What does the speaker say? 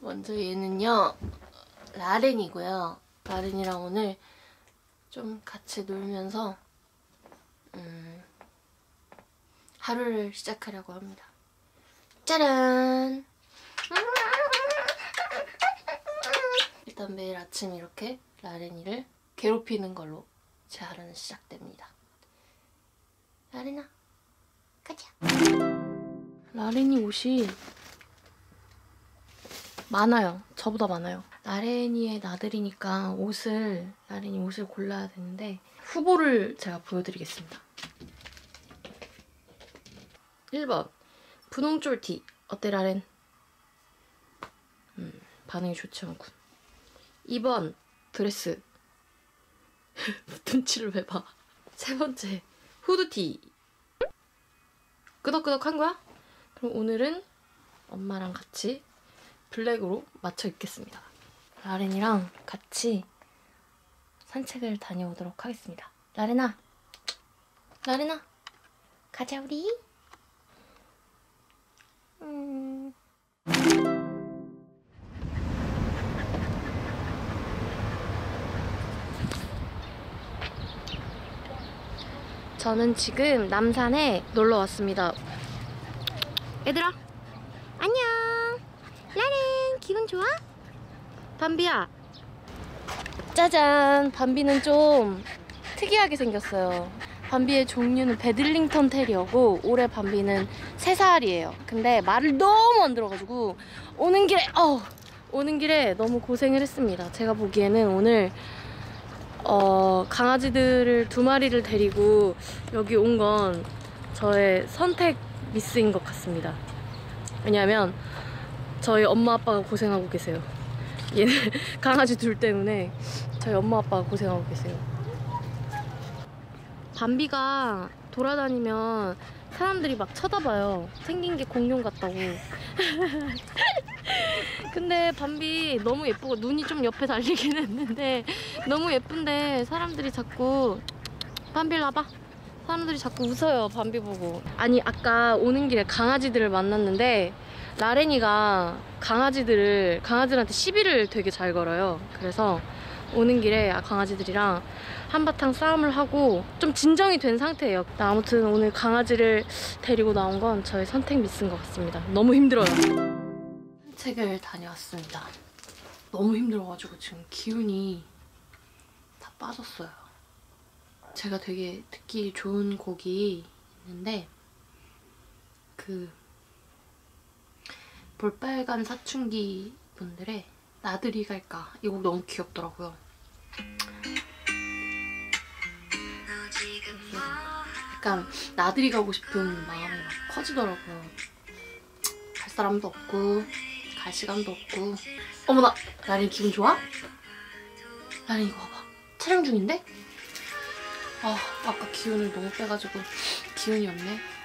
먼저 얘는요, 라렌이고요. 라렌이랑 오늘 좀 같이 놀면서 하루를 시작하려고 합니다. 짜란! 일단 매일 아침 이렇게 라렌이를 괴롭히는 걸로 제 하루는 시작됩니다. 라렌아, 가자! 라렌이 옷이 많아요. 저보다 많아요. 라렌이의 나들이니까 라렌이 옷을 골라야 되는데 후보를 제가 보여드리겠습니다. 1번 분홍쫄티. 어때 라렌? 반응이 좋지 않군. 2번 드레스. 눈치를 왜 봐. 3번째 후드티. 끄덕끄덕한 거야? 그럼 오늘은 엄마랑 같이 블랙으로 맞춰 입겠습니다. 라렌이랑 같이 산책을 다녀오도록 하겠습니다. 라렌아! 라렌아! 가자 우리! 저는 지금 남산에 놀러 왔습니다. 얘들아! 안녕! 라렌! 기분 좋아? 밤비야! 짜잔! 밤비는 좀 특이하게 생겼어요. 밤비의 종류는 배들링턴 테리어고 올해 밤비는 3살이에요. 근데 말을 너무 안 들어가지고 오는 길에 너무 고생을 했습니다. 제가 보기에는 오늘 강아지들을 2마리를 데리고 여기 온 건 저의 선택 미스인 것 같습니다. 왜냐면 저희 엄마 아빠가 고생하고 계세요. 얘네 강아지 둘 때문에 저희 엄마 아빠가 고생하고 계세요. 밤비가 돌아다니면 사람들이 막 쳐다봐요. 생긴 게 공룡 같다고. 근데 밤비 너무 예쁘고 눈이 좀 옆에 달리긴 했는데 너무 예쁜데 사람들이 자꾸 밤비 와봐. 사람들이 자꾸 웃어요. 밤비 보고. 아니 아까 오는 길에 강아지들을 만났는데 라렌이가 강아지들한테 시비를 되게 잘 걸어요. 그래서 오는 길에 강아지들이랑 한바탕 싸움을 하고 좀 진정이 된 상태예요. 아무튼 오늘 강아지를 데리고 나온 건 저의 선택 미스인 것 같습니다. 너무 힘들어요. 산책을 다녀왔습니다. 너무 힘들어가지고 지금 기운이 다 빠졌어요. 제가 되게 듣기 좋은 곡이 있는데 그 볼빨간 사춘기 분들의 나들이 갈까? 이 곡 너무 귀엽더라고요. 약간 나들이 가고 싶은 마음이 막 커지더라고요. 갈 사람도 없고 갈 시간도 없고. 어머나! 라린 기분 좋아? 라린 이거 봐봐. 촬영 중인데? 아 아까 기운을 너무 빼가지고 기운이 없네.